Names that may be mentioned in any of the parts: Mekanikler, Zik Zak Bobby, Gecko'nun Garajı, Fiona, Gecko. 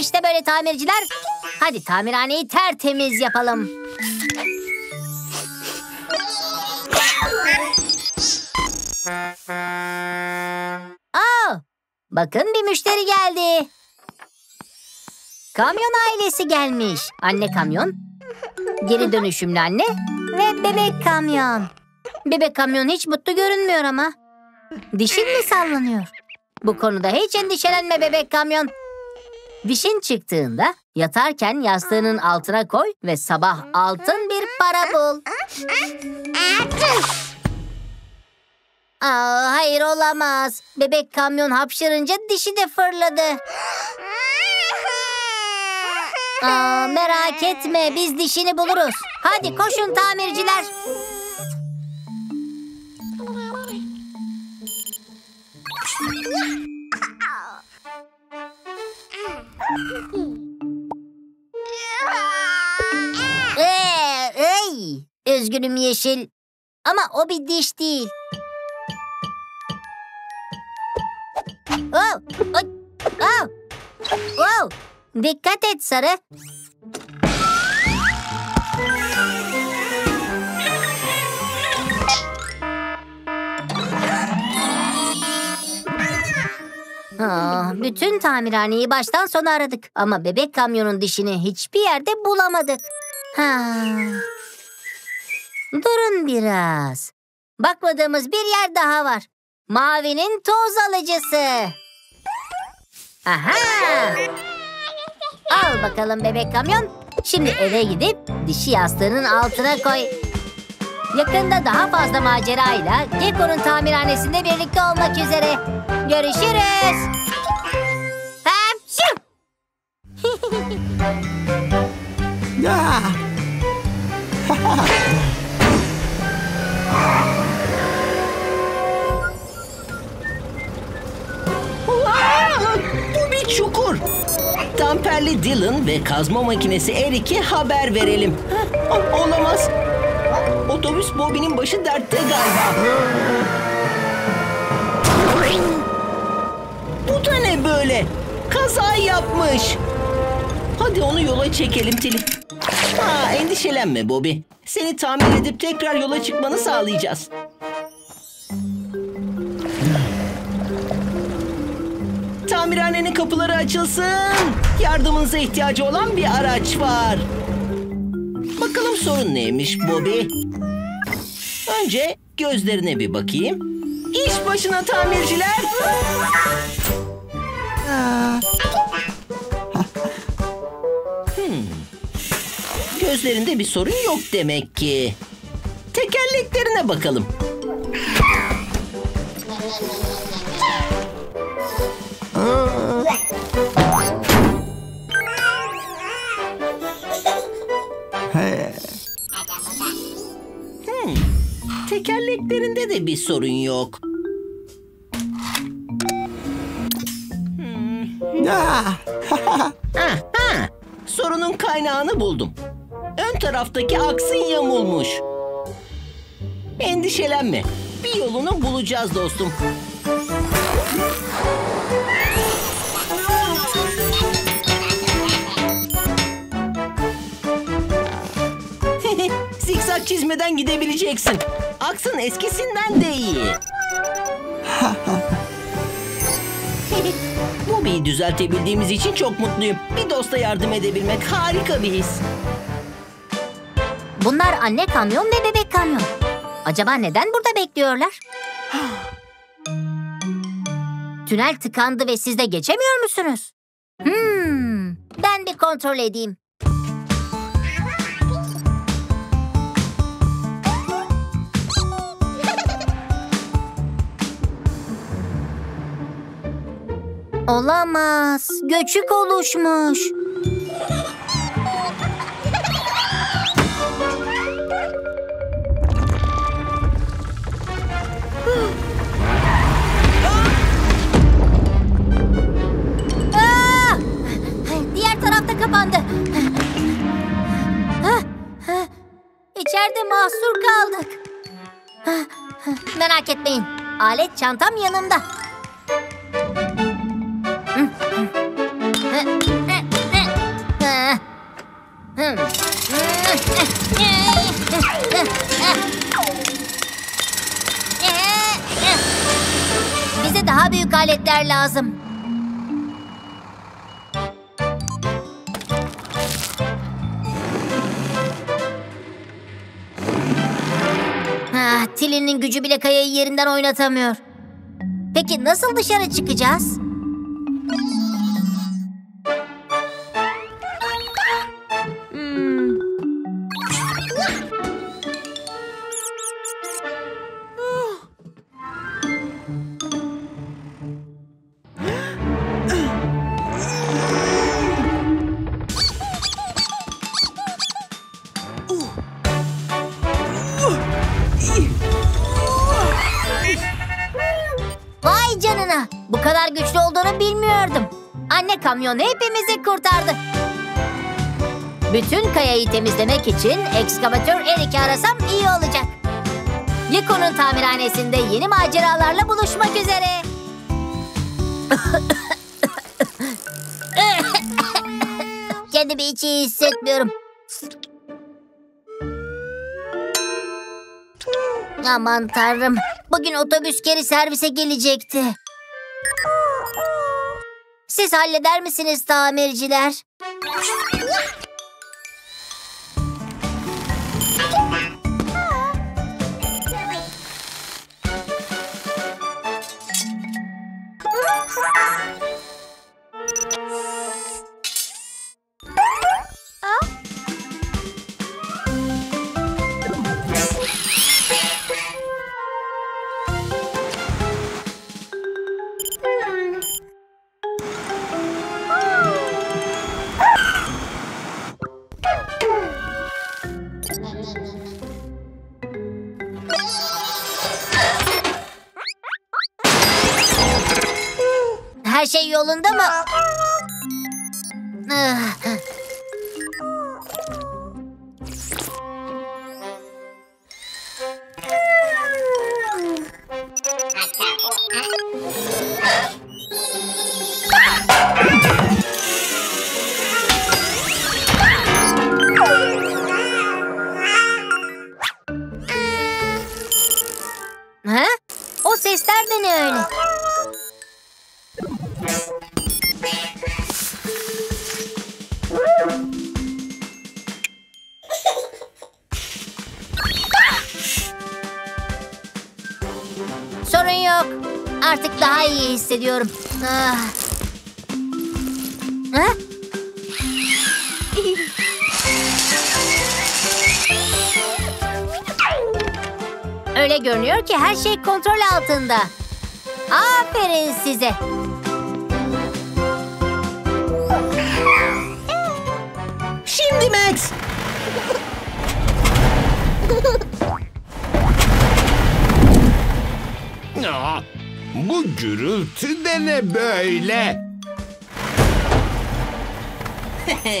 İşte böyle tamirciler. Hadi tamirhaneyi tertemiz yapalım. Aa, bakın bir müşteri geldi. Kamyon ailesi gelmiş. Anne kamyon, geri dönüşümlü anne ve bebek kamyon. Bebek kamyon hiç mutlu görünmüyor ama. Dişin mi sallanıyor? Bu konuda hiç endişelenme bebek kamyon. Dişin çıktığında yatarken yastığının altına koy ve sabah altın bir para bul. Aa, hayır olamaz. Bebek kamyon hapşırınca dişi de fırladı. Aa, merak etme, biz dişini buluruz. Hadi koşun tamirciler. Üzgünüm Yeşil, ama o bir diş değil. Oh, oh, oh, oh. Dikkat et Sarı. Ah, bütün tamirhaneyi baştan sona aradık ama bebek kamyonun dişini hiçbir yerde bulamadık. Ha. Durun biraz. Bakmadığımız bir yer daha var. Mavinin toz alıcısı. Aha! Al bakalım bebek kamyon. Şimdi eve gidip dişi yastığının altına koy. Yakında daha fazla macerayla Gecko'nun tamirhanesinde birlikte olmak üzere. Görüşürüz. Bu bir çukur. Damperli Dylan ve kazma makinesi Eric'e haber verelim. Olamaz. Otobüs Bobby'nin başı dertte galiba. Bu da ne böyle? Kaza yapmış. Hadi onu yola çekelim Tilly. Ha, endişelenme Bobby. Seni tamir edip tekrar yola çıkmanı sağlayacağız. Tamirhanenin kapıları açılsın. Yardımınıza ihtiyacı olan bir araç var. Bakalım sorun neymiş Bobby? Önce gözlerine bir bakayım. İş başına tamirciler. Gözlerinde bir sorun yok demek ki. Tekerleklerine bakalım. Tekerleklerinde de bir sorun yok. Aha, sorunun kaynağını buldum. Ön taraftaki aksın yamulmuş. Endişelenme. Bir yolunu bulacağız dostum. Zikzak çizmeden gidebileceksin. Aksın eskisinden de iyi. Bobby'yi düzeltebildiğimiz için çok mutluyum. Bir dosta yardım edebilmek harika bir his. Bunlar anne kamyon ve bebek kamyon. Acaba neden burada bekliyorlar? Tünel tıkandı ve siz de geçemiyor musunuz? Ben bir kontrol edeyim. Olamaz. Göçük oluşmuş. Kapandı. İçeride mahsur kaldık. Merak etmeyin. Alet çantam yanımda. Bize daha büyük aletler lazım. Tilinin gücü bile kayayı yerinden oynatamıyor. Peki nasıl dışarı çıkacağız? Güçlü olduğunu bilmiyordum. Anne kamyon hepimizi kurtardı. Bütün kayayı temizlemek için ekskavatör Eric'i arasam iyi olacak. Gecko'nun tamirhanesinde yeni maceralarla buluşmak üzere. Kendimi hiç iyi hissetmiyorum. Aman tanrım. Bugün otobüs geri servise gelecekti. Siz halleder misiniz tamirciler? Her şey yolunda mı? Ha? O sesler de ne öyle? Sorun yok. Artık daha iyi hissediyorum. Ha? Öyle görünüyor ki her şey kontrol altında. Aferin size. Şimdi Max. Bu gürültü de ne böyle?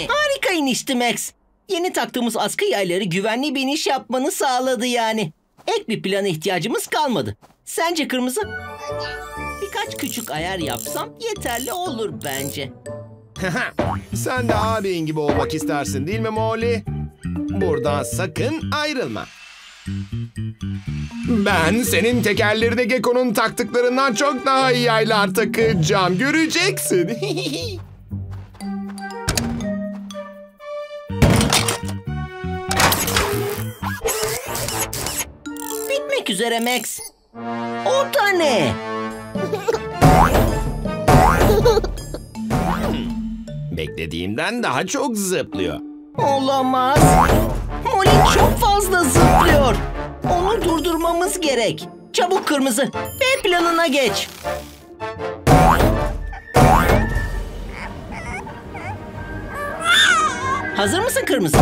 Harika inişti Max. Yeni taktığımız askı yayları güvenli bir iniş yapmanı sağladı yani. Ek bir plana ihtiyacımız kalmadı. Sence kırmızı? Birkaç küçük ayar yapsam yeterli olur bence. Sen de abin gibi olmak istersin değil mi Molly? Buradan sakın ayrılma. Ben senin tekerlerine Gecko'nun taktıklarından çok daha iyi yaylar takacağım. Göreceksin. Bitmek üzere Max. Orta ne? Beklediğimden daha çok zıplıyor. Olamaz. Molly çok fazla zıplıyor. Onu durdurmamız gerek. Çabuk kırmızı. B planına geç. Hazır mısın kırmızı?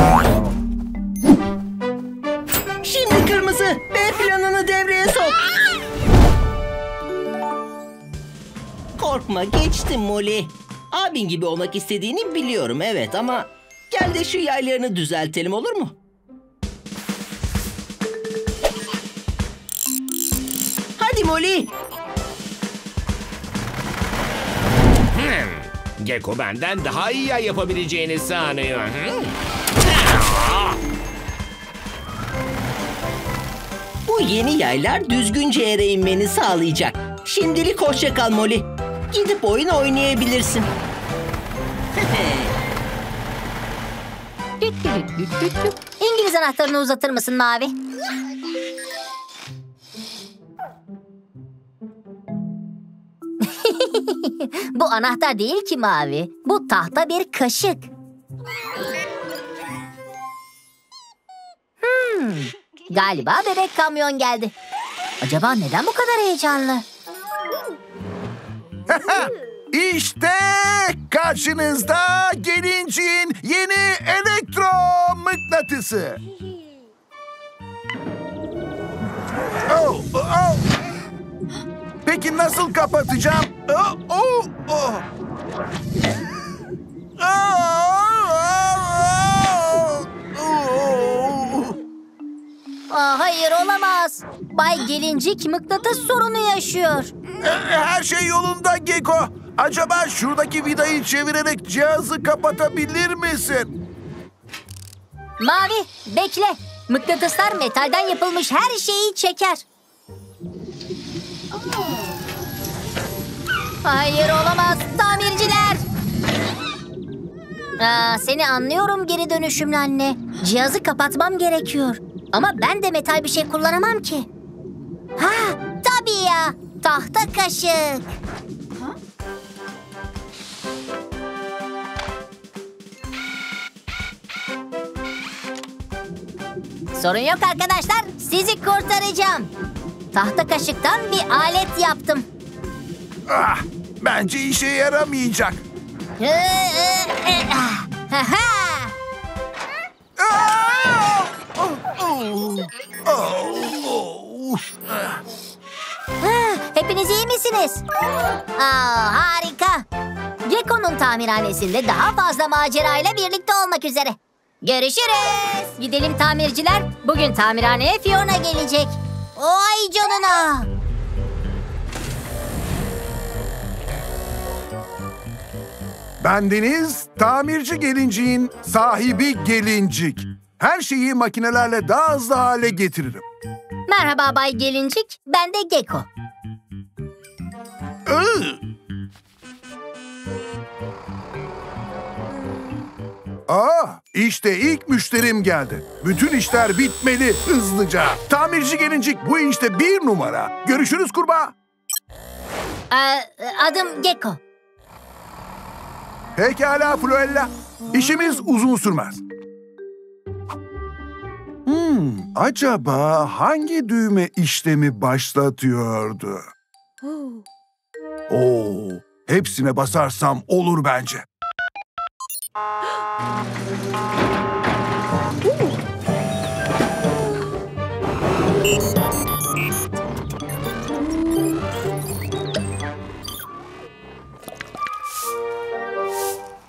Şimdi kırmızı. B planını devreye sok. Korkma, geçtim Molly. Abin gibi olmak istediğini biliyorum, evet, ama gel de şu yaylarını düzeltelim, olur mu? Hadi Molly. Gecko benden daha iyi yay yapabileceğini sanıyor. Bu yeni yaylar düzgünce yere inmeni sağlayacak. Şimdilik hoşça kal Molly. Gidip oyun oynayabilirsin. İngiliz anahtarını uzatır mısın Mavi? Bu anahtar değil ki Mavi. Bu tahta bir kaşık. Galiba bebek kamyon geldi. Acaba neden bu kadar heyecanlı? İşte karşınızda gelincin yeni elektromıknatısı. Oh, oh. Peki nasıl kapatacağım? Oh, oh, oh. Aa, hayır olamaz. Bay Gelincik mıknatıs sorunu yaşıyor. Her şey yolunda Gecko. Acaba şuradaki vidayı çevirerek cihazı kapatabilir misin? Mavi bekle. Mıknatıslar metalden yapılmış her şeyi çeker. Hayır olamaz tamirciler. Aa, seni anlıyorum geri dönüşümlü anne. Cihazı kapatmam gerekiyor. Ama ben de metal bir şey kullanamam ki. Ha, tabii ya. Tahta kaşık. Ha? Sorun yok arkadaşlar. Sizi kurtaracağım. Tahta kaşıktan bir alet yaptım. Ah, bence işe yaramayacak. Hepiniz iyi misiniz? Aa, harika. Gecko'nun tamirhanesinde daha fazla macerayla birlikte olmak üzere. Görüşürüz. Gidelim tamirciler. Bugün tamirhaneye Fiona gelecek. Oy canına. Bendeniz tamirci gelinciğin sahibi gelincik. Her şeyi makinelerle daha hızlı hale getiririm. Merhaba Bay Gelincik, ben de Gecko. Aa, işte ilk müşterim geldi. Bütün işler bitmeli hızlıca. Tamirci Gelincik bu işte bir numara. Görüşürüz kurbağa. Adım Gecko. Pekala Floella. İşimiz uzun sürmez. Acaba hangi düğme işlemi başlatıyordu? Oo, hepsine basarsam olur bence.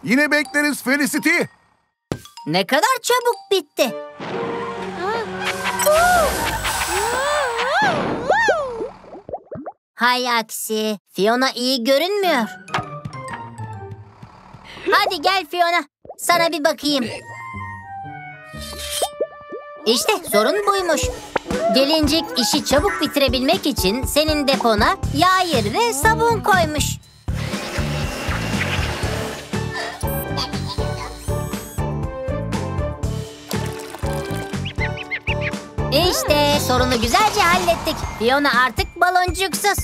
Yine bekleriz Felicity. Ne kadar çabuk bitti. Hay aksi, Fiona iyi görünmüyor. Hadi gel Fiona, sana bir bakayım. İşte sorun buymuş. Gelincik işi çabuk bitirebilmek için senin depona yağ yerine sabun koymuş. İşte sorunu güzelce hallettik. Fiona artık baloncuksuz.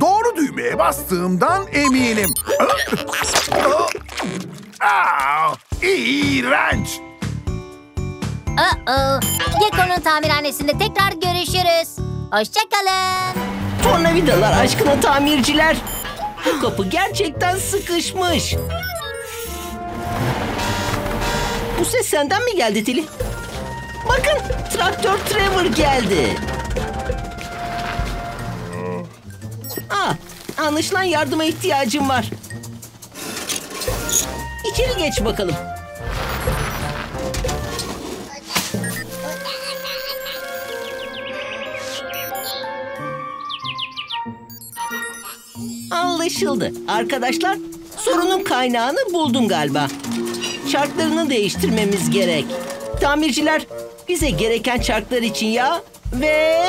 Doğru düğmeye bastığımdan eminim. İğrenç. Gecko'nun tamirhanesinde tekrar görüşürüz. Hoşçakalın. Tornavidalar aşkına tamirciler. Bu kapı gerçekten sıkışmış. Bu ses senden mi geldi Tilly? Bakın traktör Trevor geldi. Aa, anlaşılan yardıma ihtiyacım var. İçeri geç bakalım. Anlaşıldı. Arkadaşlar Sorunun kaynağını buldun galiba. Çarklarını değiştirmemiz gerek. Tamirciler, bize gereken çarklar için yağ ve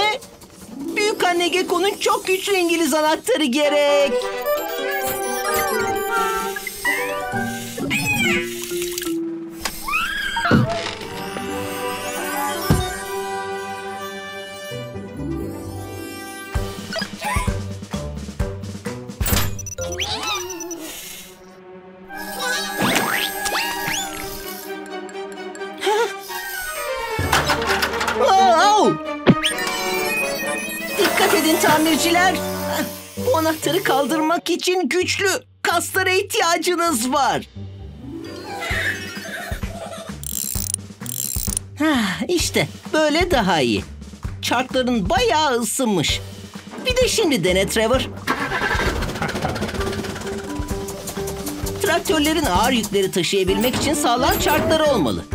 Büyükanne Gecko'nun çok güçlü İngiliz anahtarı gerek. Tamirciler, bu anahtarı kaldırmak için güçlü kaslara ihtiyacınız var. İşte böyle daha iyi. Çarkların bayağı ısınmış. Bir de şimdi dene Trevor. Traktörlerin ağır yükleri taşıyabilmek için sağlam çarkları olmalı.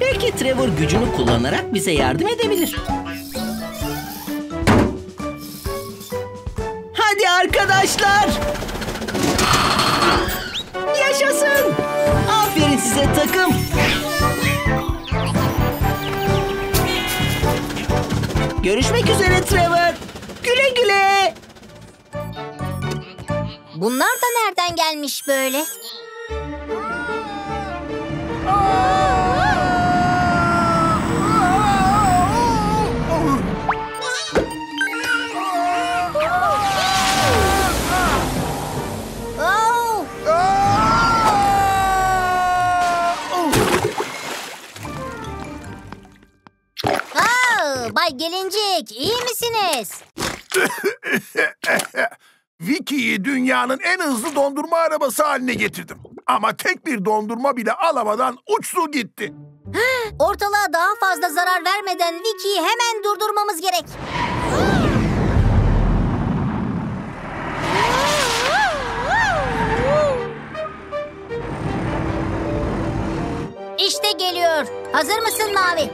Belki Trevor gücünü kullanarak bize yardım edebilir. Hadi arkadaşlar. Yaşasın. Aferin size takım. Görüşmek üzere Trevor. Güle güle. Bunlar da nereden gelmiş böyle? Bay Gelincik, iyi misiniz? Vicky'yi dünyanın en hızlı dondurma arabası haline getirdim. Ama tek bir dondurma bile alamadan uçtu gitti. Ortalığa daha fazla zarar vermeden Vicky'yi hemen durdurmamız gerek. İşte geliyor. Hazır mısın Mavi?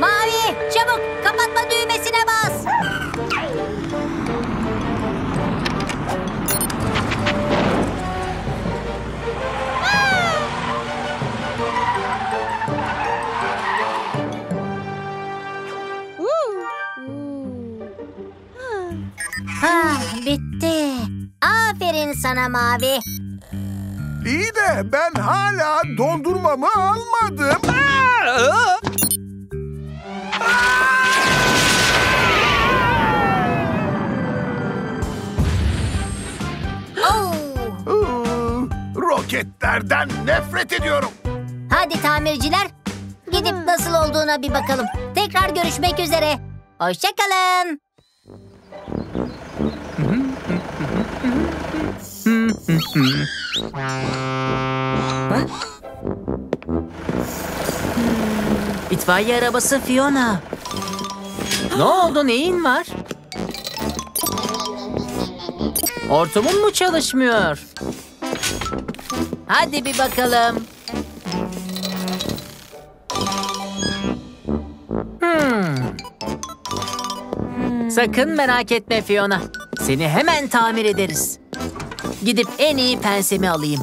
Mavi, çabuk kapatma düğmesine bas. Bitti. Aferin sana Mavi. İyi de ben hala dondurmamı almadım. Roketlerden nefret ediyorum. Hadi tamirciler, gidip nasıl olduğuna bir bakalım. Tekrar görüşmek üzere. Hoşça kalın. İtfaiye arabası Fiona. Ne oldu, neyin var? Hortumun mu çalışmıyor? Hadi bir bakalım. Sakın merak etme Fiona. Seni hemen tamir ederiz. Gidip en iyi pensemi alayım.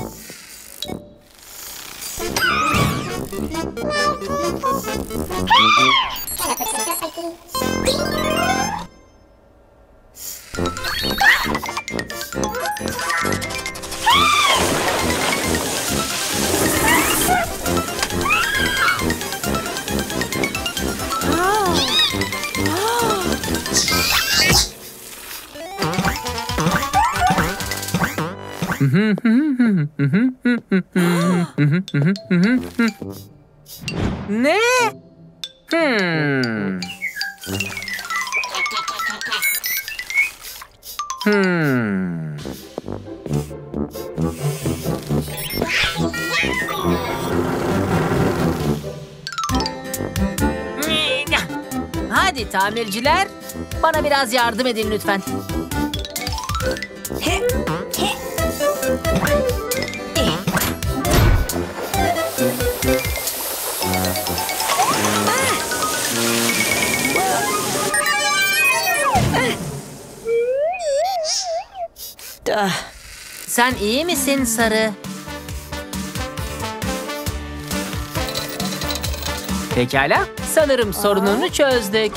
Ne? Hadi tamirciler, bana biraz yardım edin lütfen. Sen iyi misin sarı? Pekala, sanırım sorununu çözdük.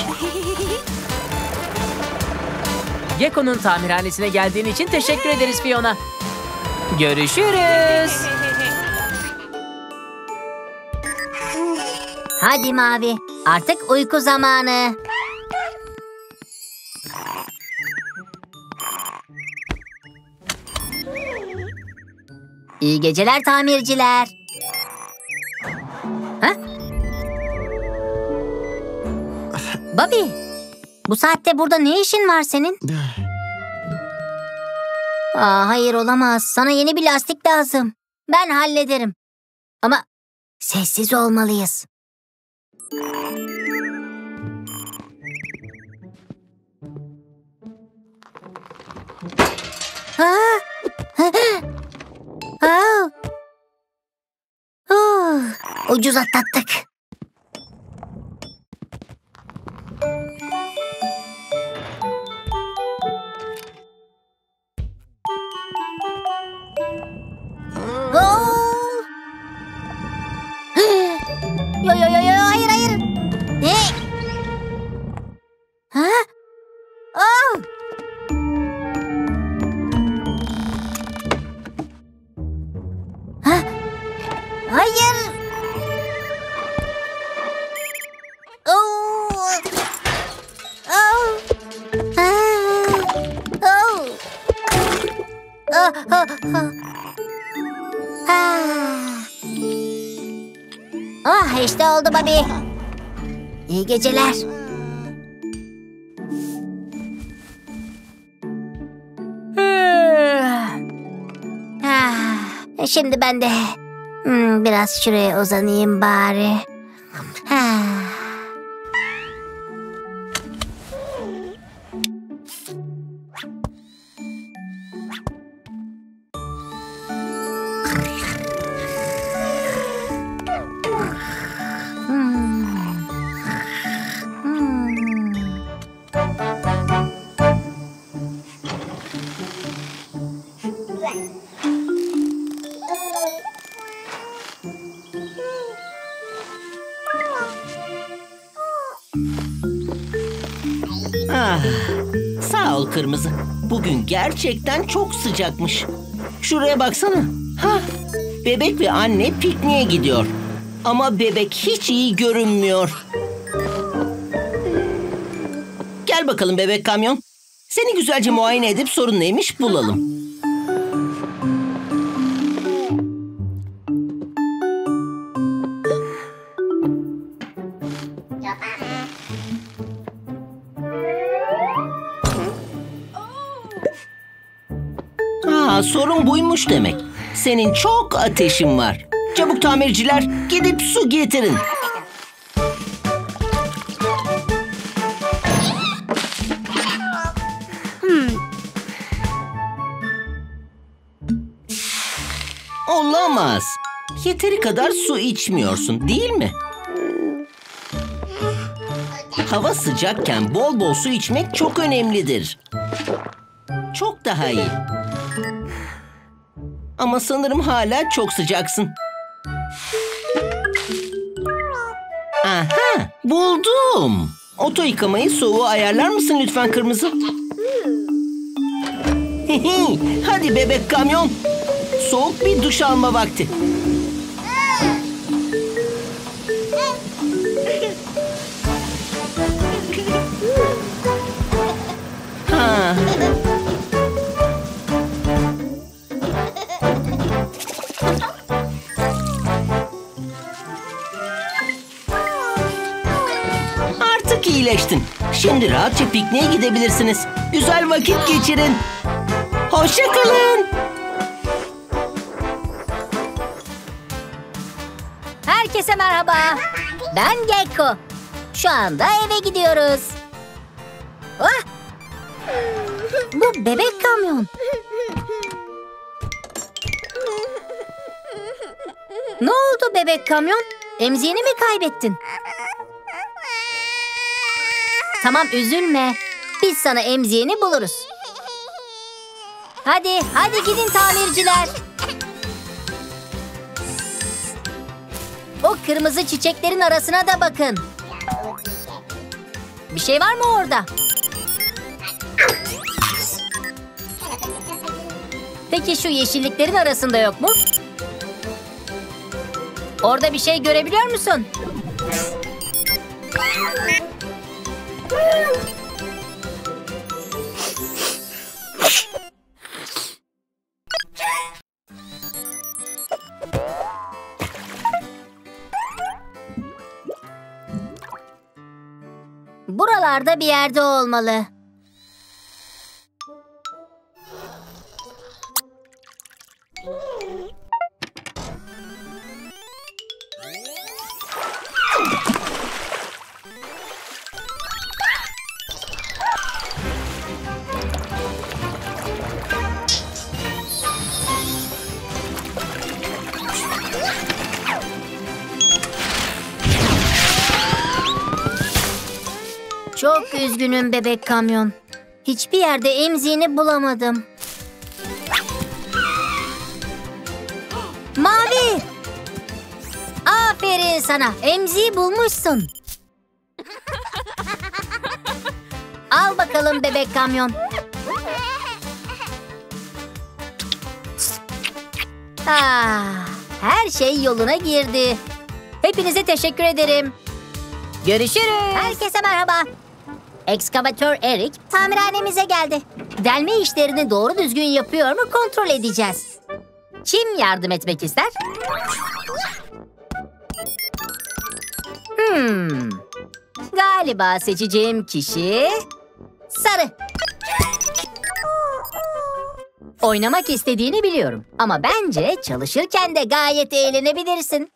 Gecko'nun tamirhanesine geldiğin için teşekkür ederiz Fiona. Görüşürüz. Hadi Mavi, artık uyku zamanı. İyi geceler tamirciler. Ha? Bobby, bu saatte burada ne işin var senin? Aa, hayır olamaz. Sana yeni bir lastik lazım. Ben hallederim. Ama sessiz olmalıyız. Ha? Ucuz atlattık. Yo, hayır. Ne? Ha? Oh! Ha? Hayır. Ah, işte oldu Bobby. İyi geceler. Şimdi ben de biraz şuraya uzanayım bari. Sağ ol kırmızı. Bugün gerçekten çok sıcakmış. Şuraya baksana. Ha, bebek ve anne pikniğe gidiyor. Ama bebek hiç iyi görünmüyor. Gel bakalım bebek kamyon. Seni güzelce muayene edip sorun neymiş bulalım. Sorun buymuş demek. Senin çok ateşin var. Çabuk tamirciler, gidip su getirin. Olamaz. Yeteri kadar su içmiyorsun, değil mi? Hava sıcakken bol bol su içmek çok önemlidir. Çok daha iyi. Ama sanırım hala çok sıcaksın. Aha, buldum. Oto yıkamayı soğuğu ayarlar mısın lütfen kırmızı? Hadi bebek kamyon. Soğuk bir duş alma vakti. Ha. İyileştin. Şimdi rahatça pikniğe gidebilirsiniz. Güzel vakit geçirin. Hoşça kalın. Herkese merhaba. Ben Gecko. Şu anda eve gidiyoruz. Ah! Bu bebek kamyon. Ne oldu bebek kamyon? Emziğini mi kaybettin? Tamam, üzülme. Biz sana emziğini buluruz. Hadi, hadi gidin tamirciler. O kırmızı çiçeklerin arasına da bakın. Bir şey var mı orada? Peki şu yeşilliklerin arasında yok mu? Orada bir şey görebiliyor musun? Buralarda bir yerde olmalı. Çok üzgünüm bebek kamyon. Hiçbir yerde emziğini bulamadım. Mavi! Aferin sana. Emziği bulmuşsun. Al bakalım bebek kamyon. Her şey yoluna girdi. Hepinize teşekkür ederim. Görüşürüz. Herkese merhaba. Ekskavatör Eric tamirhanemize geldi. Delme işlerini doğru düzgün yapıyor mu kontrol edeceğiz. Kim yardım etmek ister? Galiba seçeceğim kişi sarı. Oynamak istediğini biliyorum ama bence çalışırken de gayet eğlenebilirsin.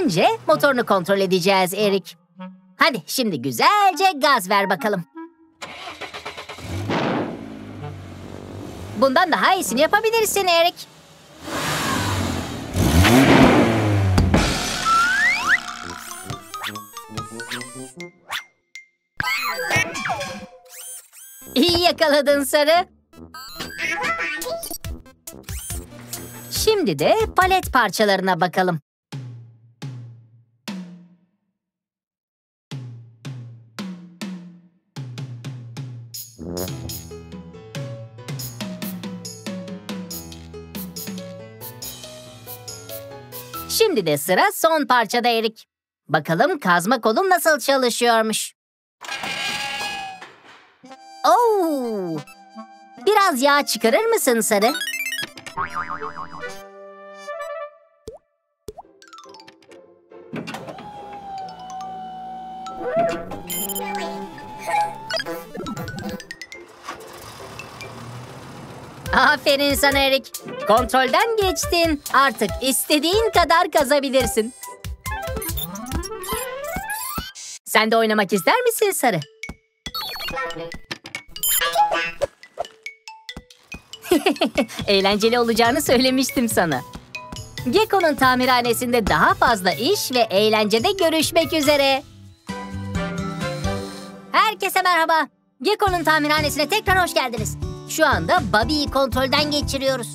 Önce motorunu kontrol edeceğiz Eric. Hadi şimdi güzelce gaz ver bakalım. Bundan daha iyisini yapabilirsin Eric. İyi yakaladın sarı. Şimdi de palet parçalarına bakalım. Şimdi de sıra son parçada Eric. Bakalım kazma kolum nasıl çalışıyormuş. Oo! Biraz yağ çıkarır mısın sarı? Aferin sana Eric. Kontrolden geçtin. Artık istediğin kadar kazabilirsin. Sen de oynamak ister misin sarı? Eğlenceli olacağını söylemiştim sana. Gecko'nun tamirhanesinde daha fazla iş ve eğlencede görüşmek üzere. Herkese merhaba. Gecko'nun tamirhanesine tekrar hoş geldiniz. Şu anda Bobby'yi kontrolden geçiriyoruz.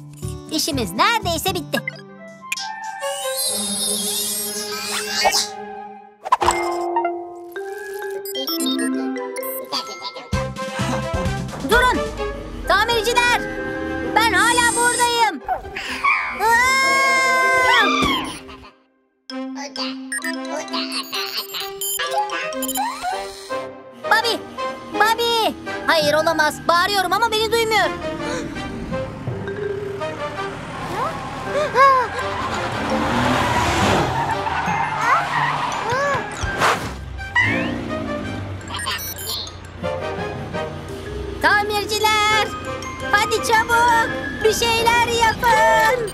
İşimiz neredeyse bitti. Durun! Tamirciler! Ben hala buradayım! Bobby! Bobby! Hayır, olamaz. Bağırıyorum ama beni duymuyor. Tamirciler! Hadi çabuk! Bir şeyler yapın!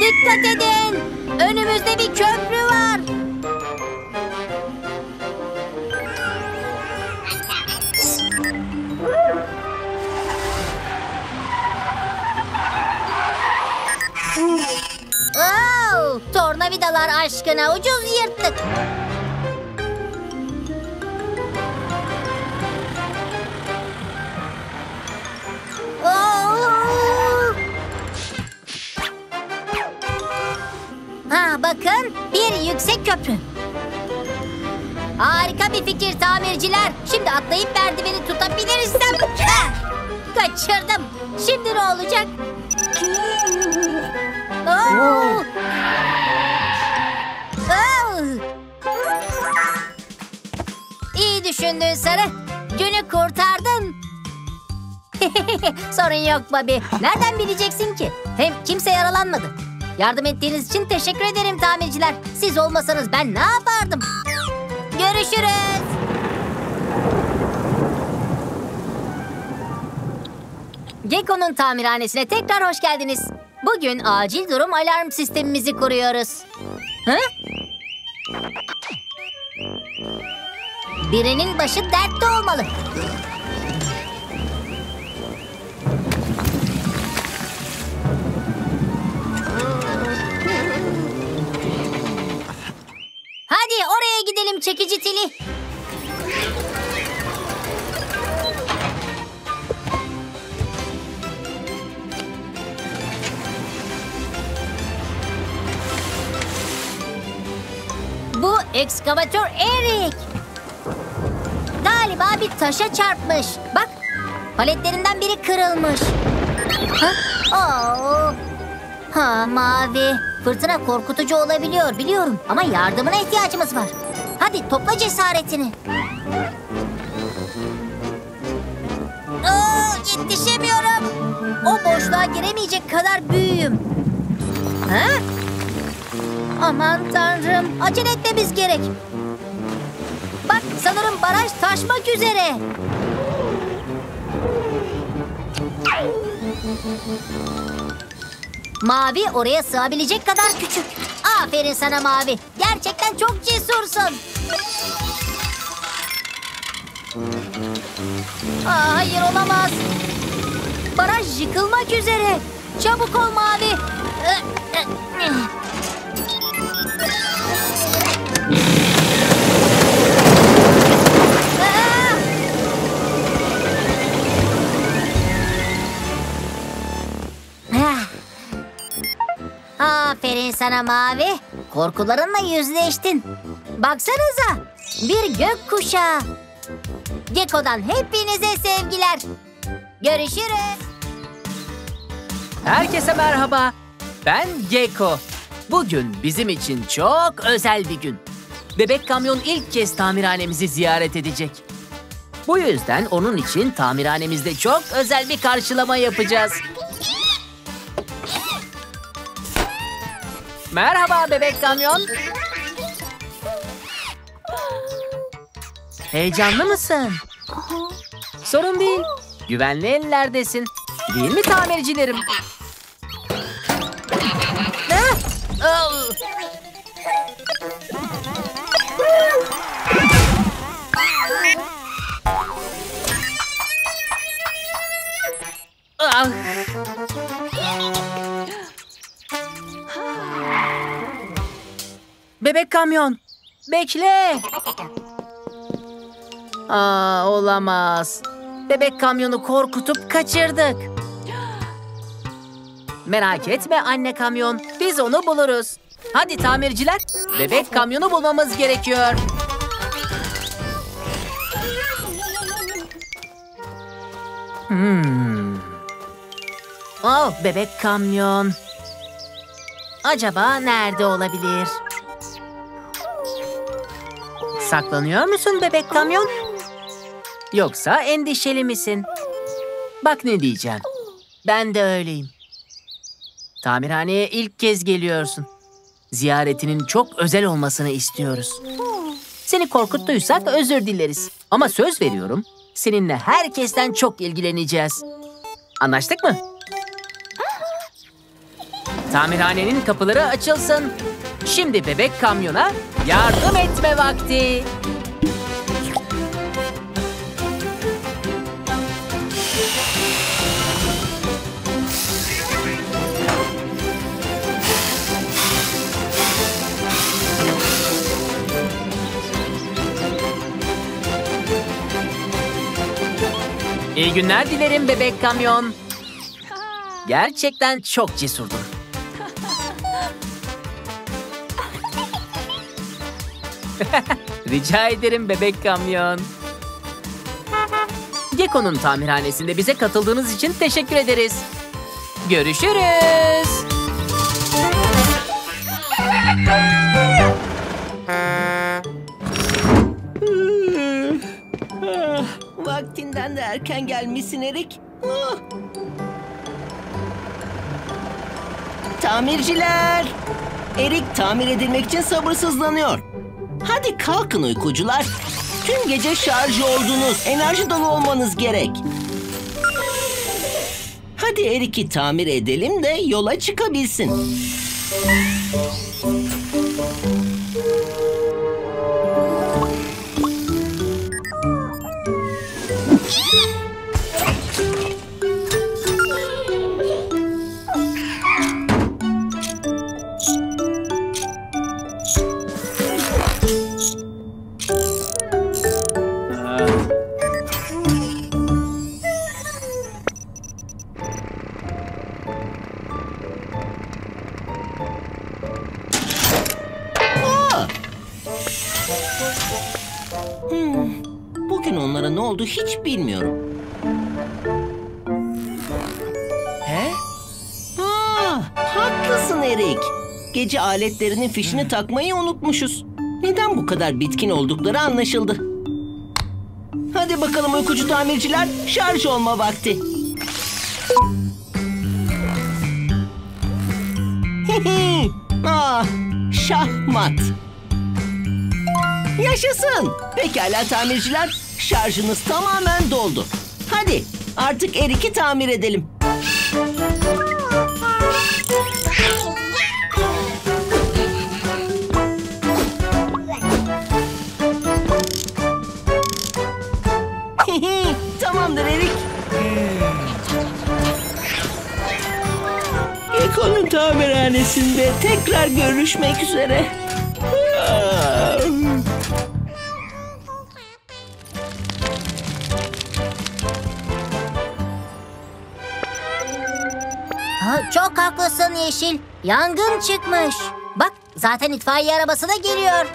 Dikkat! Dikkat edin. Önümüzde bir köprü var. Oh, tornavidalar aşkına ucuz yırttık. Bakın, bir yüksek köprü. Harika bir fikir tamirciler. Şimdi atlayıp merdiveni tutabilirsem. Kaçırdım. Şimdi ne olacak? Oh. Oh. İyi düşündün Sarı. Günü kurtardın. Sorun yok Bobby. Nereden bileceksin ki? Hem kimse yaralanmadı. Yardım ettiğiniz için teşekkür ederim tamirciler. Siz olmasanız ben ne yapardım? Görüşürüz. Gecko'nun tamirhanesine tekrar hoş geldiniz. Bugün acil durum alarm sistemimizi kuruyoruz. Ha? Birinin başı dertte olmalı. Hadi oraya gidelim çekici Tili. Bu ekskavatör Eric. Galiba bir taşa çarpmış. Bak, paletlerinden biri kırılmış. Ha? Oh. Ha, mavi. Fırtına korkutucu olabiliyor biliyorum ama yardımına ihtiyacımız var. Hadi topla cesaretini. Yetişemiyorum. O boşluğa giremeyecek kadar büyüğüm. Ha? Aman tanrım, acele etmemiz gerek. Bak, sanırım baraj taşmak üzere. Mavi oraya sığabilecek kadar küçük. Aferin sana Mavi. Gerçekten çok cesursun. Aa, hayır, olamaz. Baraj yıkılmak üzere. Çabuk ol Mavi. Aferin sana Mavi. Korkularınla yüzleştin. Baksanıza, bir gökkuşağı. Gecko'dan hepinize sevgiler. Görüşürüz. Herkese merhaba. Ben Gecko. Bugün bizim için çok özel bir gün. Bebek kamyon ilk kez tamirhanemizi ziyaret edecek. Bu yüzden onun için tamirhanemizde çok özel bir karşılama yapacağız. Merhaba bebek kamyon. Heyecanlı mısın? Sorun değil. Güvenli ellerdesin. Değil mi tamircilerim? Ah! Bebek kamyon, bekle. Aa, olamaz. Bebek kamyonu korkutup kaçırdık. Merak etme anne kamyon, biz onu buluruz. Hadi tamirciler, bebek kamyonu bulmamız gerekiyor. Oh, bebek kamyon. Acaba nerede olabilir? Saklanıyor musun bebek kamyon? Yoksa endişeli misin? Bak ne diyeceğim. Ben de öyleyim. Tamirhaneye ilk kez geliyorsun. Ziyaretinin çok özel olmasını istiyoruz. Seni korkuttuysak özür dileriz. Ama söz veriyorum, seninle herkesten çok ilgileneceğiz. Anlaştık mı? Tamirhanenin kapıları açılsın. Şimdi bebek kamyona yardım etme vakti. İyi günler dilerim bebek kamyon. Gerçekten çok cesurdun. Rica ederim bebek kamyon. Gecko'nun tamirhanesinde bize katıldığınız için teşekkür ederiz. Görüşürüz. Vaktinden de erken gelmişsin Erik. Tamirciler! Erik tamir edilmek için sabırsızlanıyor. Hadi kalkın uykucular. Tüm gece şarj oldunuz. Enerji dolu olmanız gerek. Hadi Erik'i tamir edelim de yola çıkabilsin. Bugün onlara ne oldu hiç bilmiyorum. He? Haklısın Erik. Gece aletlerinin fişini takmayı unutmuşuz. Neden bu kadar bitkin oldukları anlaşıldı. Hadi bakalım uykucu tamirciler, şarj olma vakti. Şahmat. Yaşasın. Pekala tamirciler, şarjınız tamamen doldu. Hadi artık Erik'i tamir edelim. Tamamdır Erik. Gecko'nun tamirhanesinde tekrar görüşmek üzere. Çok haklısın Yeşil. Yangın çıkmış. Bak zaten itfaiye arabası da geliyor.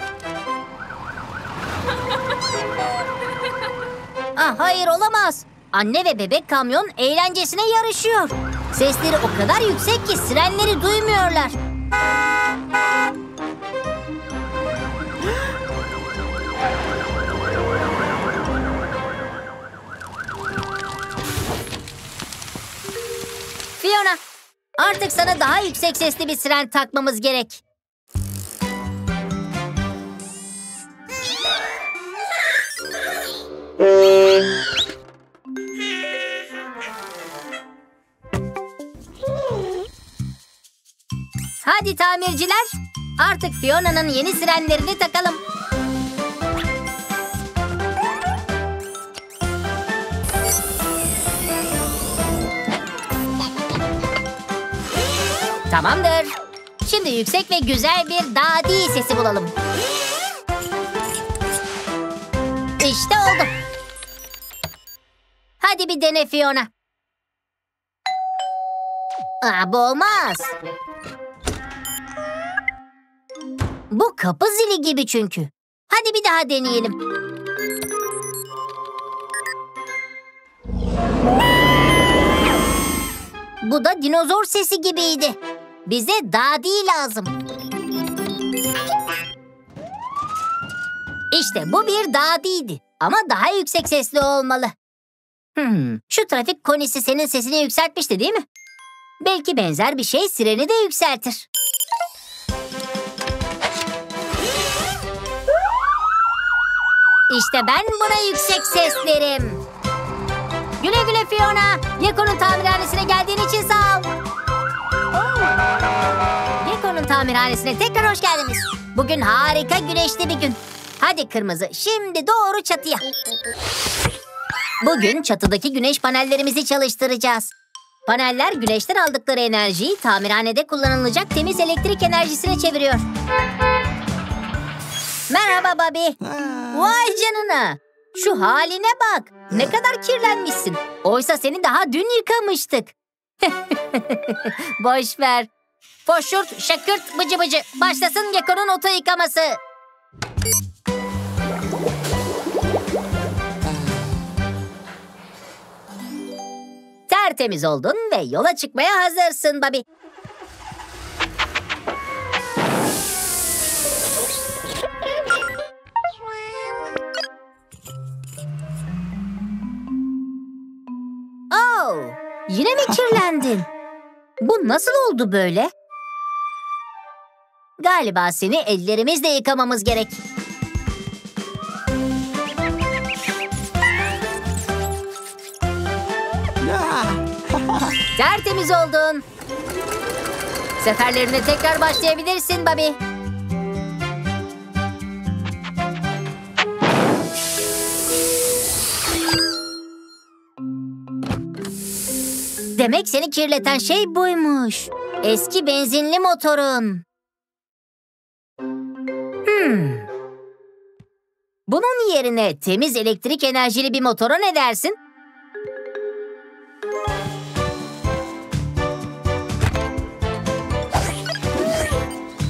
Hayır olamaz. Anne ve bebek kamyon eğlencesine yarışıyor. Sesleri o kadar yüksek ki sirenleri duymuyorlar. Fiona, artık sana daha yüksek sesli bir siren takmamız gerek. Hadi tamirciler, artık Fiona'nın yeni sirenlerini takalım. Tamamdır. Şimdi yüksek ve güzel bir dadi sesi bulalım. İşte oldu. Hadi bir dene Fiona. Bu olmaz. Bu kapı zili gibi çünkü. Hadi bir daha deneyelim. Bu da dinozor sesi gibiydi. Bize dadi lazım. İşte bu bir dadiydi. Ama daha yüksek sesli olmalı. Şu trafik konisi senin sesini yükseltmişti değil mi? Belki benzer bir şey sireni de yükseltir. İşte ben buna yüksek ses derim. Güle güle Fiona. Gecko'nun tamirhanesine geldiğin için sağ ol. Gecko'nun tamirhanesine tekrar hoş geldiniz. Bugün harika güneşli bir gün. Hadi kırmızı, şimdi doğru çatıya. Bugün çatıdaki güneş panellerimizi çalıştıracağız. Paneller güneşten aldıkları enerjiyi tamirhanede kullanılacak temiz elektrik enerjisine çeviriyor. Merhaba Bobby. Vay canına. Şu haline bak. Ne kadar kirlenmişsin. Oysa seni daha dün yıkamıştık. Boş ver. Foşurt, şakırt, bıcı bıcı. Başlasın Gecko'nun oto yıkaması. Tertemiz oldun ve yola çıkmaya hazırsın Bobby. Oh, yine mi kirlendin? Bu nasıl oldu böyle? Galiba seni ellerimizle yıkamamız gerek. Tertemiz oldun. Seferlerine tekrar başlayabilirsin Bobby. Demek seni kirleten şey buymuş. Eski benzinli motorun. Bunun yerine temiz elektrik enerjili bir motora ne dersin?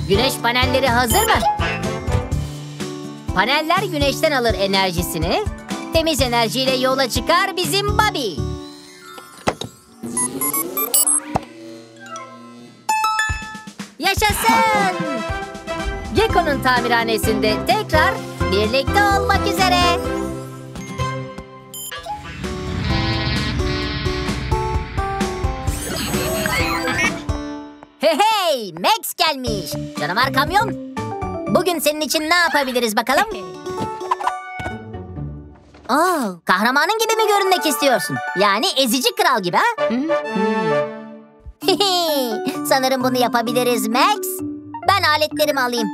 Güneş panelleri hazır mı? Paneller güneşten alır enerjisini. Temiz enerjiyle yola çıkar bizim Bobby. Yaşasın! Gecko'nun tamirhanesinde tekrar birlikte olmak üzere. Hey, Max gelmiş. Canavar kamyon. Bugün senin için ne yapabiliriz bakalım? Oh, kahramanın gibi mi görünmek istiyorsun? Yani ezici kral gibi ha? Sanırım bunu yapabiliriz Max. Ben aletlerimi alayım.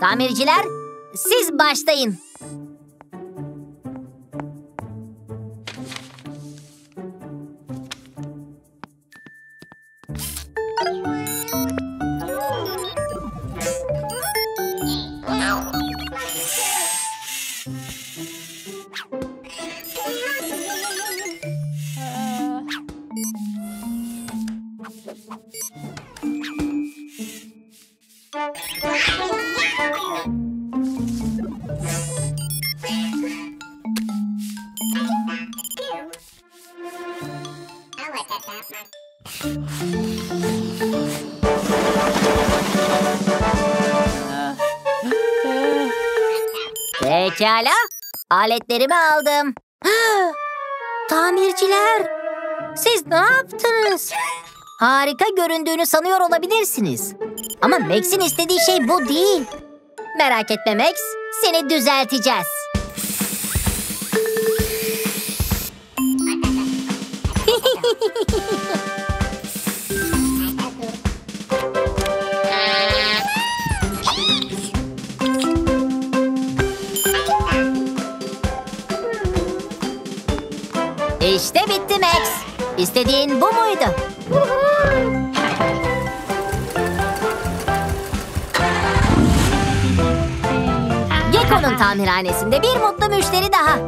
Tamirciler, siz başlayın. Pekala, aletlerimi aldım. Tamirciler, siz ne yaptınız? Harika göründüğünü sanıyor olabilirsiniz. Ama Max'in istediği şey bu değil. Merak etme Max, seni düzelteceğiz. İşte bitti Max. İstediğin bu muydu? Gecko'nun tamirhanesinde bir mutlu müşteri daha.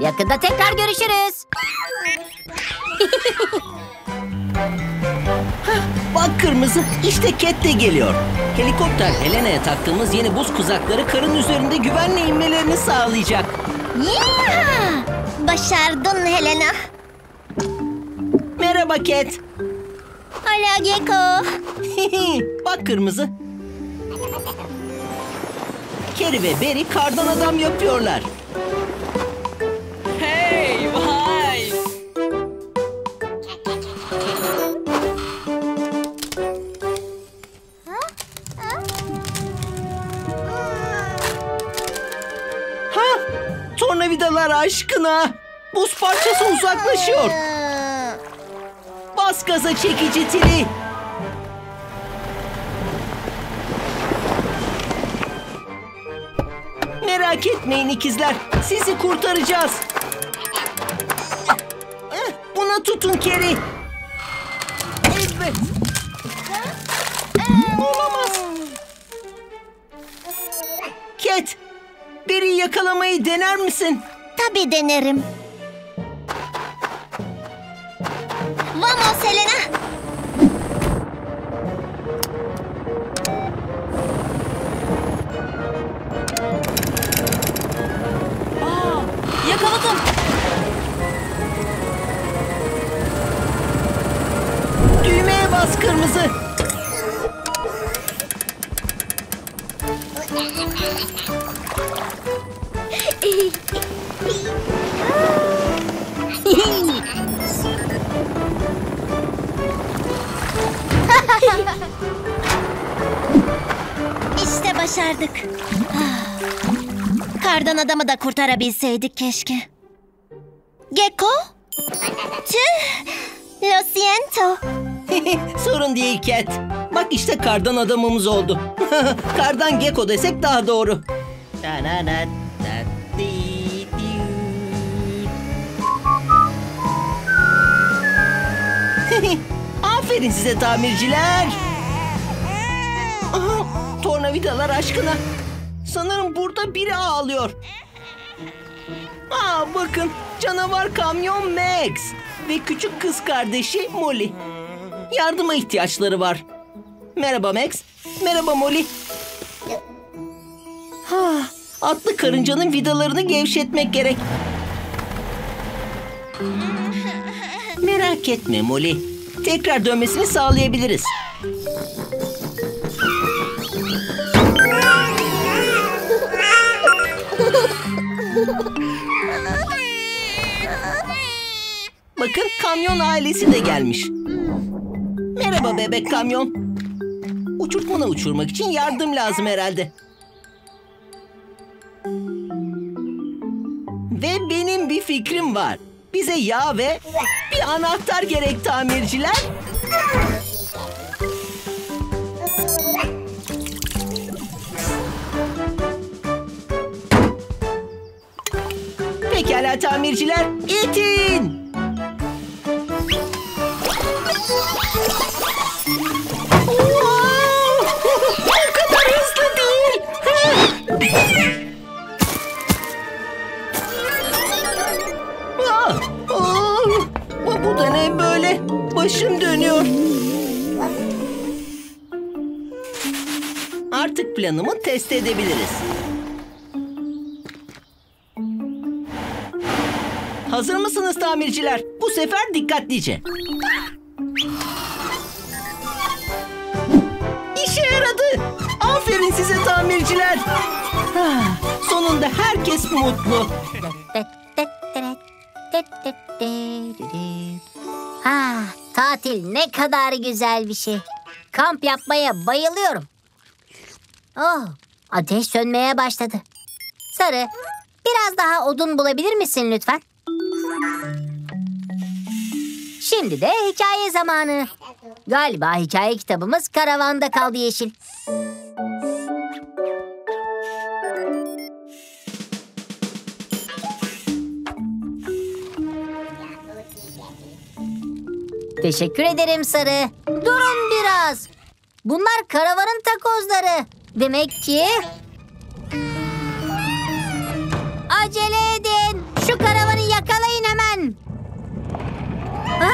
Yakında tekrar görüşürüz. Bak kırmızı, işte Cat de geliyor. Helikopter Helena'ya taktığımız yeni buz kızakları karın üzerinde güvenle inmelerini sağlayacak. Yeah! Başardın Helena. Merhaba Cat. Hola Gecko. Bak kırmızı. Carrie ve Barry kardan adam yapıyorlar. Hey vay. Ha? Tornavidalar aşkına. Buz parçası uzaklaşıyor. Bas gaza çekici tili. Merak etmeyin ikizler, sizi kurtaracağız. Buna tutun Keri. Evet. Olamaz. Cat, biri yakalamayı dener misin? Tabii denerim. Vamos Selena. Kırmızı. İşte başardık. Kardan adamı da kurtarabilseydik keşke. Gecko? Tüh! Lo siento. Sorun değil Cat. Bak işte kardan adamımız oldu. Kardan Gecko desek daha doğru. Aferin size tamirciler. Aha, tornavidalar aşkına. Sanırım burada biri ağlıyor. Aa, bakın canavar kamyon Max ve küçük kız kardeşi Molly. Yardıma ihtiyaçları var. Merhaba Max. Merhaba Molly. Atlı karıncanın vidalarını gevşetmek gerek. Merak etme Molly. Tekrar dönmesini sağlayabiliriz. Bakın kamyon ailesi de gelmiş. Merhaba bebek kamyon. Uçurtmana uçurmak için yardım lazım herhalde. Ve benim bir fikrim var. Bize yağ ve bir anahtar gerek tamirciler. Pekala tamirciler, itin. Bu da ne böyle? Başım dönüyor. Artık planımı test edebiliriz. Hazır mısınız tamirciler? Bu sefer dikkatlice. İşe yaradı. Aferin size tamirciler. Sonunda herkes mutlu. Tatil ne kadar güzel bir şey. Kamp yapmaya bayılıyorum. Oh, ateş sönmeye başladı. Sarı, biraz daha odun bulabilir misin lütfen? Şimdi de hikaye zamanı. Galiba hikaye kitabımız karavanda kaldı Yeşil. Teşekkür ederim Sarı. Durun biraz. Bunlar karavanın takozları. Demek ki... Acele edin. Şu karavanı yakalayın hemen. Ha?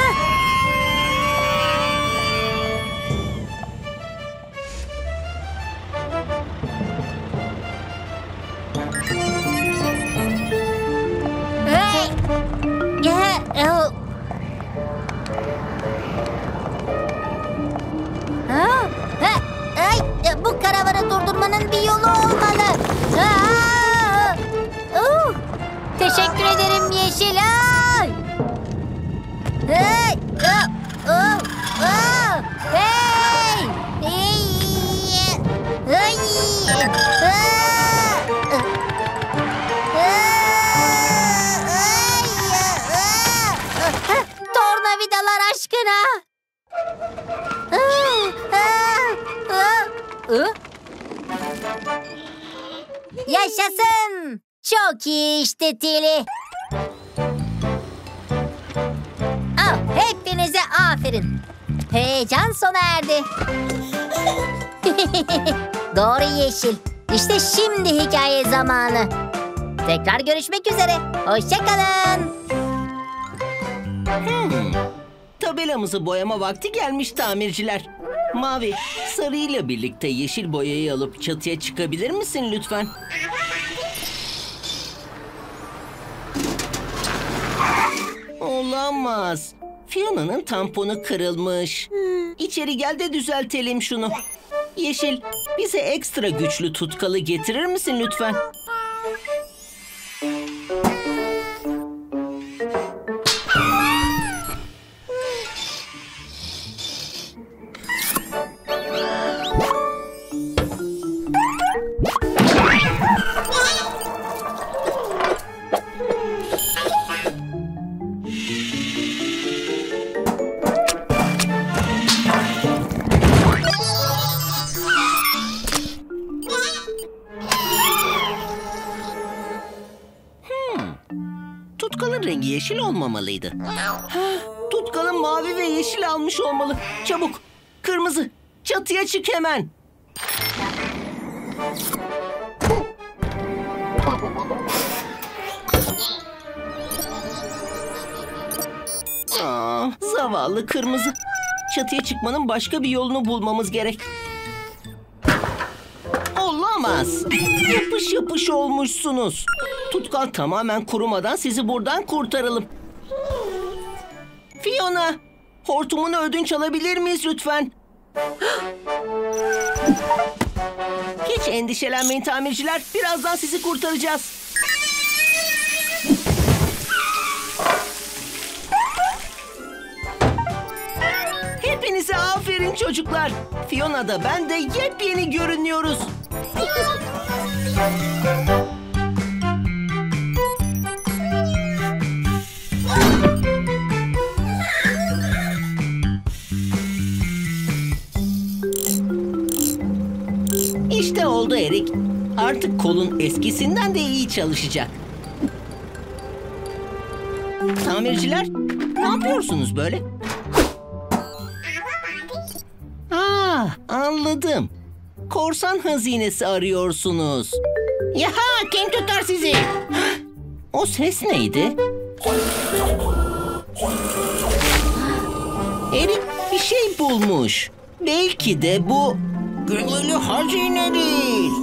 Bu karavanı durdurmanın bir yolu olmalı. Teşekkür ederim Yeşil. Tornavidalar aşkına. Yaşasın. Çok iyi işte Tilly. Ah, hepinize aferin. Heyecan sona erdi. Doğru yeşil. İşte şimdi hikaye zamanı. Tekrar görüşmek üzere. Hoşçakalın. Tabelamızı boyama vakti gelmiş tamirciler. Mavi, sarıyla birlikte yeşil boyayı alıp çatıya çıkabilir misin lütfen? Olamaz. Fiona'nın tamponu kırılmış. İçeri gel de düzeltelim şunu. Yeşil, bize ekstra güçlü tutkalı getirir misin lütfen? Yeşil olmamalıydı. Tutkalın mavi ve yeşil almış olmalı. Çabuk. Kırmızı. Çatıya çık hemen. Aa, zavallı kırmızı. Çatıya çıkmanın başka bir yolunu bulmamız gerek. Olamaz. Yapış yapış olmuşsunuz. Tutkal tamamen kurumadan sizi buradan kurtaralım. Fiona, hortumunu ödünç alabilir miyiz lütfen? Hiç endişelenmeyin tamirciler, birazdan sizi kurtaracağız. Hepinize aferin çocuklar. Fiona da ben de yepyeni görünüyoruz. İşte oldu Erik. Artık kolun eskisinden de iyi çalışacak. Tamirciler, ne yapıyorsunuz böyle? Aa, anladım. Korsan hazinesi arıyorsunuz. Yaha, kim tutar sizi? O ses neydi? Erik bir şey bulmuş. Belki de bu... gönüllü hazinedir.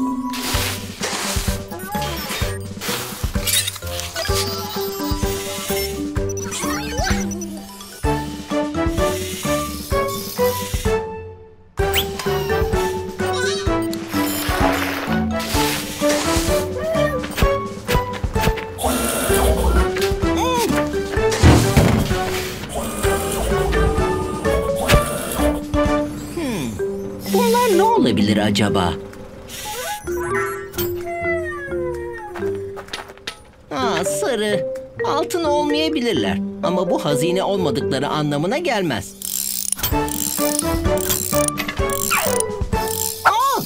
Acaba? Aa, sarı. Altın olmayabilirler. Ama bu hazine olmadıkları anlamına gelmez. Aa!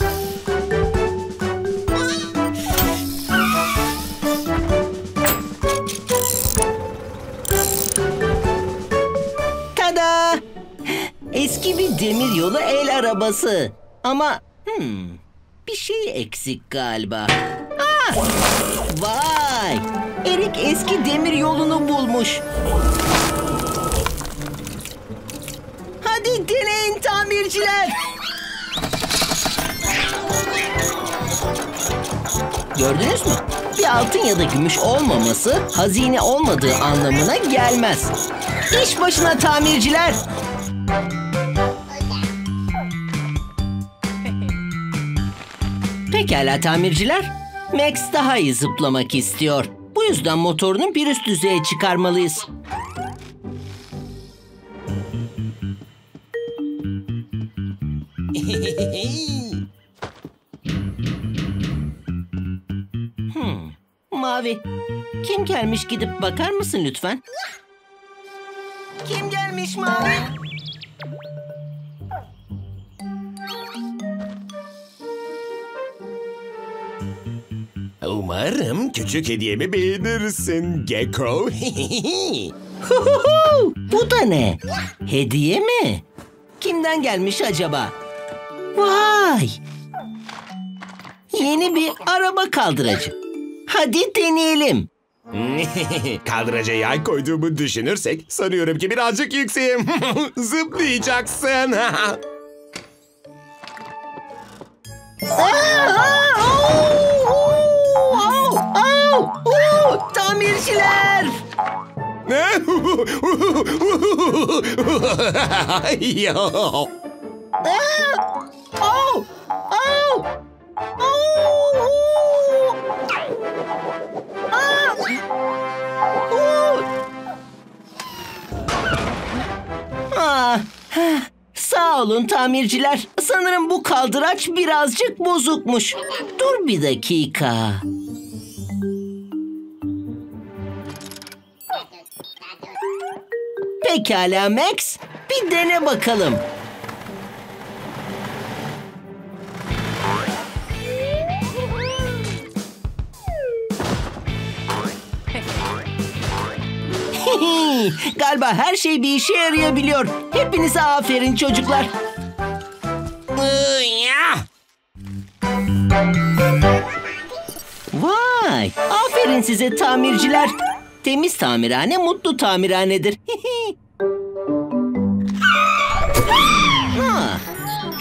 Tada! Eski bir demir yolu el arabası. Ama... bir şey eksik galiba. Aa! Vay! Erik eski demir yolunu bulmuş. Hadi deneyin tamirciler. Gördünüz mü? Bir altın ya da gümüş olmaması hazine olmadığı anlamına gelmez. İş başına tamirciler. Pekala tamirciler, Max daha iyi zıplamak istiyor. Bu yüzden motorunu bir üst düzeye çıkarmalıyız. Mavi, kim gelmiş gidip bakar mısın lütfen? Kim gelmiş Mavi? Umarım küçük hediyemi beğenirsin Gecko. Bu da ne? Hediye mi? Kimden gelmiş acaba? Vay! Yeni bir araba kaldıracı. Hadi deneyelim. Kaldıraca yay koyduğumu düşünürsek sanıyorum ki birazcık yükseğim. Zıplayacaksın. Tamirciler! Sağ olun tamirciler. Sanırım bu kaldıraç birazcık bozukmuş. Dur bir dakika. Pekala Max, bir dene bakalım. Galiba her şey bir işe yarayabiliyor. Hepinize aferin çocuklar. Vay, aferin size tamirciler. Temiz tamirhane mutlu tamirhanedir.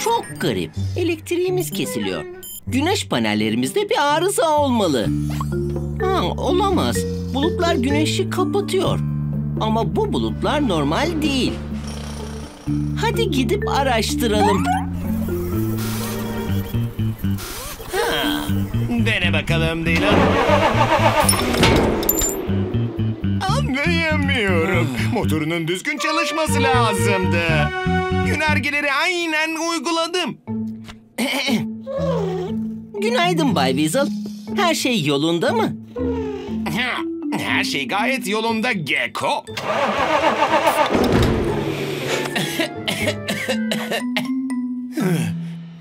Çok garip. Elektriğimiz kesiliyor. Güneş panellerimizde bir arıza olmalı. Olamaz. Bulutlar güneşi kapatıyor. Ama bu bulutlar normal değil. Hadi gidip araştıralım. Dene bakalım Dylan. Anlayamıyorum. Motorunun düzgün çalışması lazımdı. Günergeleri aynen uyguladım. Günaydın Bay Weasel. Her şey yolunda mı? Her şey gayet yolunda Gecko.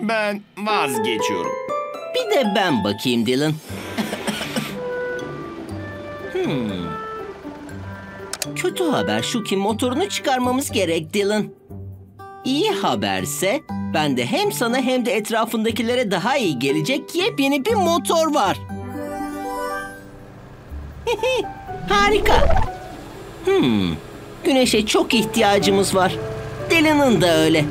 Ben vazgeçiyorum. Bir de ben bakayım Dylan. Kötü haber şu ki motorunu çıkarmamız gerek Dylan. İyi haberse ben de hem sana hem de etrafındakilere daha iyi gelecek yepyeni bir motor var. Harika. Güneşe çok ihtiyacımız var. Dylan'ın da öyle.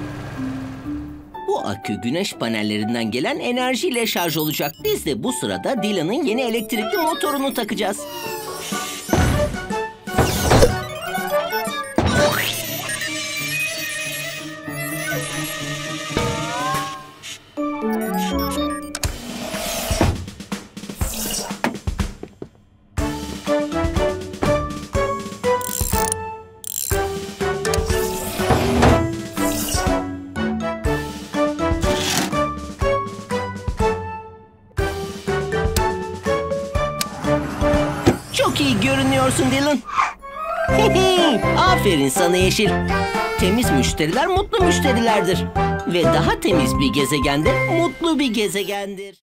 Bu akü güneş panellerinden gelen enerjiyle şarj olacak. Biz de bu sırada Dylan'ın yeni elektrikli motorunu takacağız. Dylan. Aferin sana Yeşil. Temiz müşteriler mutlu müşterilerdir. Ve daha temiz bir gezegende mutlu bir gezegendir.